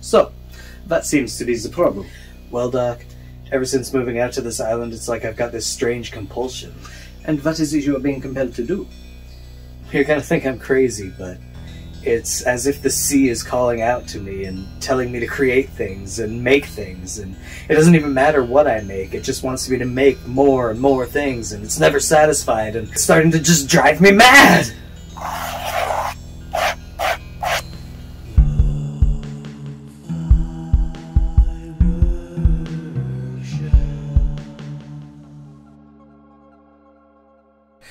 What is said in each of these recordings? So, that seems to be the problem. Well, Doc, ever since moving out to this island, it's like I've got this strange compulsion. And what is it you are being compelled to do? You're gonna think I'm crazy, but it's as if the sea is calling out to me and telling me to create things and make things, and it doesn't even matter what I make, it just wants me to make more and more things, and it's never satisfied, and it's starting to just drive me mad!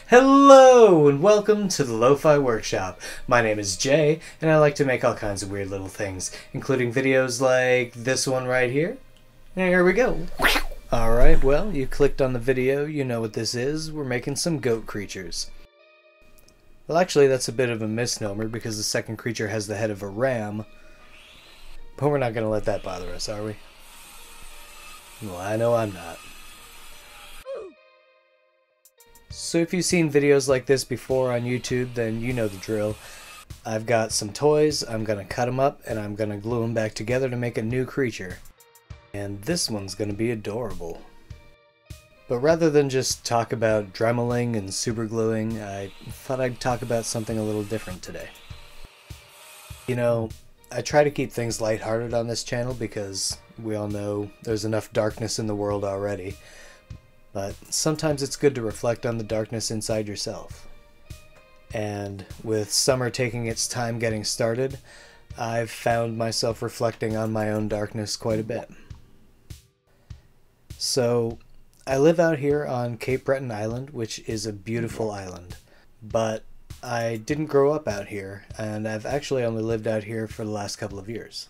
Hello and welcome to the Lo-Fi Workshop. My name is Jay and I like to make all kinds of weird little things, including videos like this one right here. And here we go. Alright, well, you clicked on the video, you know what this is. We're making some goat creatures. Well, actually that's a bit of a misnomer because the second creature has the head of a ram. But we're not going to let that bother us, are we? Well, I know I'm not. So if you've seen videos like this before on YouTube, then you know the drill. I've got some toys, I'm gonna cut them up, and I'm gonna glue them back together to make a new creature. And this one's gonna be adorable. But rather than just talk about dremeling and supergluing, I thought I'd talk about something a little different today. You know, I try to keep things lighthearted on this channel because we all know there's enough darkness in the world already. But sometimes it's good to reflect on the darkness inside yourself. And with summer taking its time getting started, I've found myself reflecting on my own darkness quite a bit. So, I live out here on Cape Breton Island, which is a beautiful island. But I didn't grow up out here, and I've actually only lived out here for the last couple of years.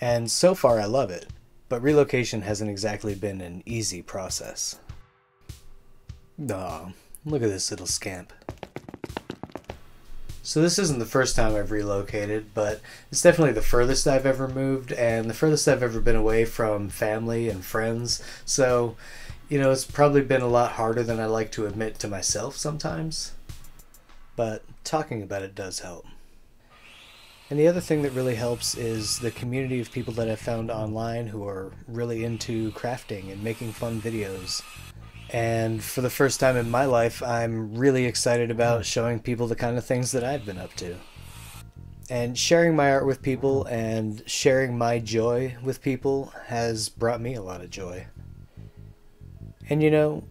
And so far I love it, but relocation hasn't exactly been an easy process. Aw, look at this little scamp. So this isn't the first time I've relocated, but it's definitely the furthest I've ever moved and the furthest I've ever been away from family and friends. So, you know, it's probably been a lot harder than I like to admit to myself sometimes. But talking about it does help. And the other thing that really helps is the community of people that I've found online who are really into crafting and making fun videos. And for the first time in my life, I'm really excited about showing people the kind of things that I've been up to. And sharing my art with people and sharing my joy with people has brought me a lot of joy. And you know,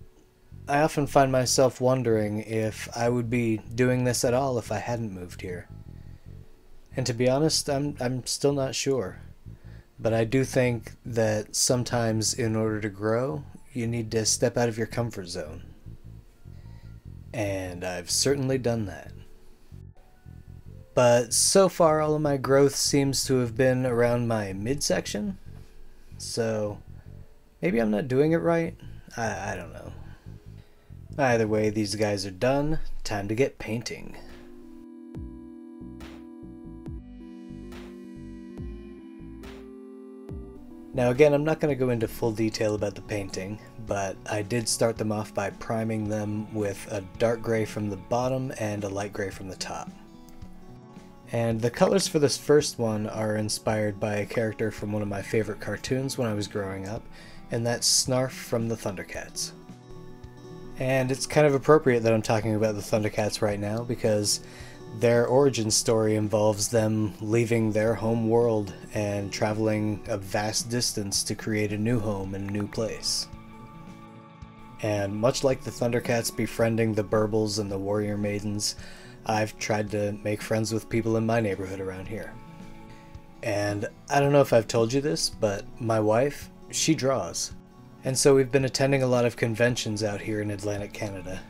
I often find myself wondering if I would be doing this at all if I hadn't moved here. And to be honest, I'm still not sure. But I do think that sometimes in order to grow, you need to step out of your comfort zone. And I've certainly done that. But so far all of my growth seems to have been around my midsection. So maybe I'm not doing it right? I don't know. Either way, these guys are done. Time to get painting. Now again, I'm not going to go into full detail about the painting, but I did start them off by priming them with a dark gray from the bottom and a light gray from the top. And the colors for this first one are inspired by a character from one of my favorite cartoons when I was growing up, and that's Snarf from the Thundercats. And it's kind of appropriate that I'm talking about the Thundercats right now because their origin story involves them leaving their home world and traveling a vast distance to create a new home and a new place. And much like the Thundercats befriending the Burbles and the Warrior Maidens, I've tried to make friends with people in my neighborhood around here. And I don't know if I've told you this, but my wife, she draws. And so we've been attending a lot of conventions out here in Atlantic Canada,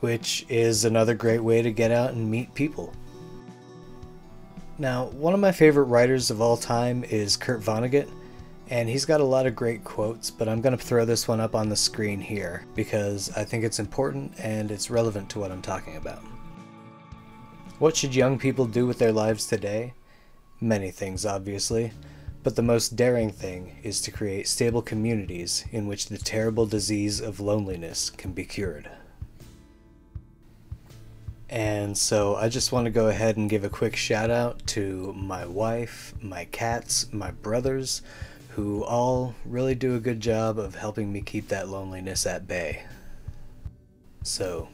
which is another great way to get out and meet people. Now, one of my favorite writers of all time is Kurt Vonnegut, and he's got a lot of great quotes, but I'm going to throw this one up on the screen here because I think it's important and it's relevant to what I'm talking about. What should young people do with their lives today? Many things, obviously, but the most daring thing is to create stable communities in which the terrible disease of loneliness can be cured. And so I just want to go ahead and give a quick shout out to my wife, my cats, my brothers, who all really do a good job of helping me keep that loneliness at bay. So,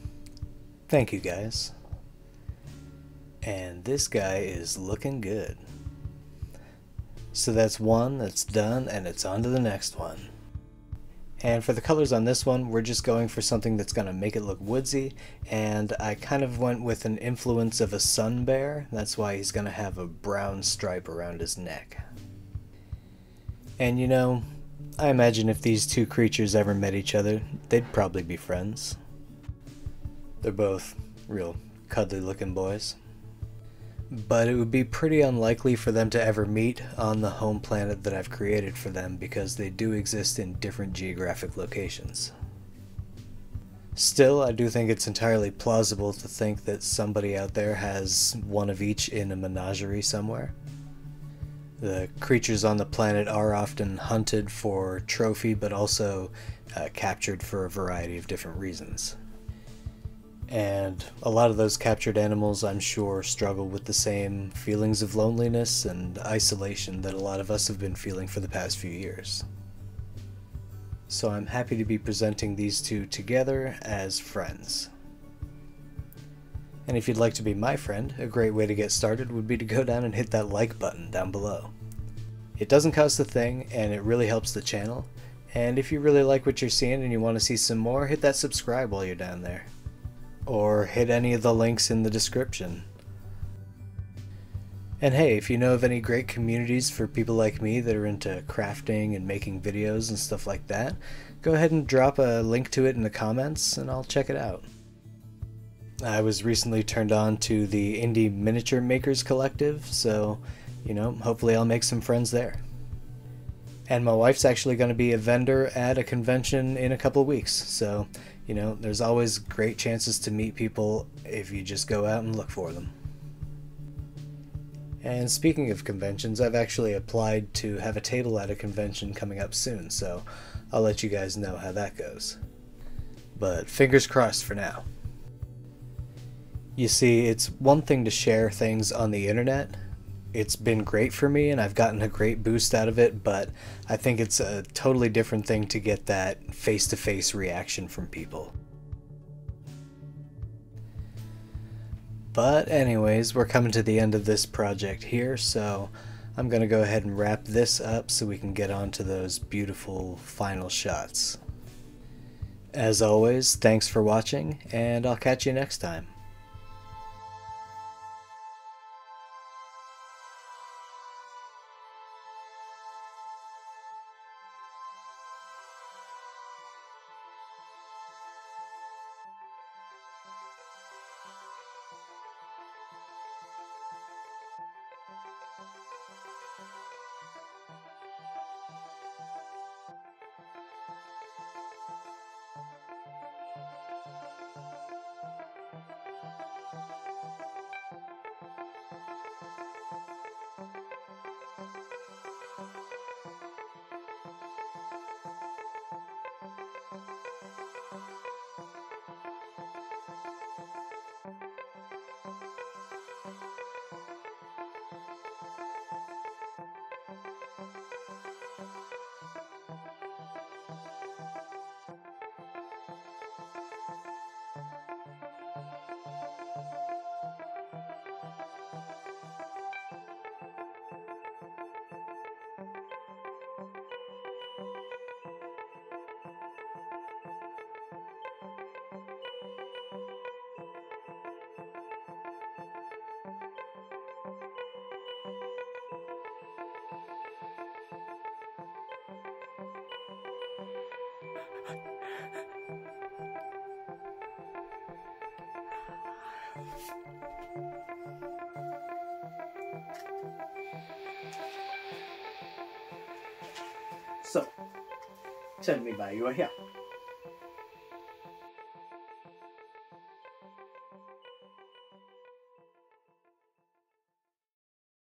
thank you guys. And this guy is looking good. So that's one that's done, and it's on to the next one. And for the colors on this one, we're just going for something that's going to make it look woodsy, and I kind of went with an influence of a sun bear. That's why he's going to have a brown stripe around his neck. And you know, I imagine if these two creatures ever met each other, they'd probably be friends. They're both real cuddly looking boys. But it would be pretty unlikely for them to ever meet on the home planet that I've created for them, because they do exist in different geographic locations. Still, I do think it's entirely plausible to think that somebody out there has one of each in a menagerie somewhere. The creatures on the planet are often hunted for trophy, but also captured for a variety of different reasons. And a lot of those captured animals, I'm sure, struggle with the same feelings of loneliness and isolation that a lot of us have been feeling for the past few years. So I'm happy to be presenting these two together as friends. And if you'd like to be my friend, a great way to get started would be to go down and hit that like button down below. It doesn't cost a thing, and it really helps the channel. And if you really like what you're seeing and you want to see some more, hit that subscribe while you're down there. Or hit any of the links in the description. And hey, if you know of any great communities for people like me that are into crafting and making videos and stuff like that, go ahead and drop a link to it in the comments and I'll check it out. I was recently turned on to the Indie Miniature Makers Collective, so, you know, hopefully I'll make some friends there. And my wife's actually going to be a vendor at a convention in a couple weeks, so, you know, there's always great chances to meet people if you just go out and look for them. And speaking of conventions, I've actually applied to have a table at a convention coming up soon, so I'll let you guys know how that goes. But fingers crossed for now. You see, it's one thing to share things on the internet. It's been great for me and I've gotten a great boost out of it, but I think it's a totally different thing to get that face-to-face reaction from people. But anyways, we're coming to the end of this project here, so I'm gonna go ahead and wrap this up so we can get on to those beautiful final shots. As always, thanks for watching, and I'll catch you next time. So, tell me why you are here.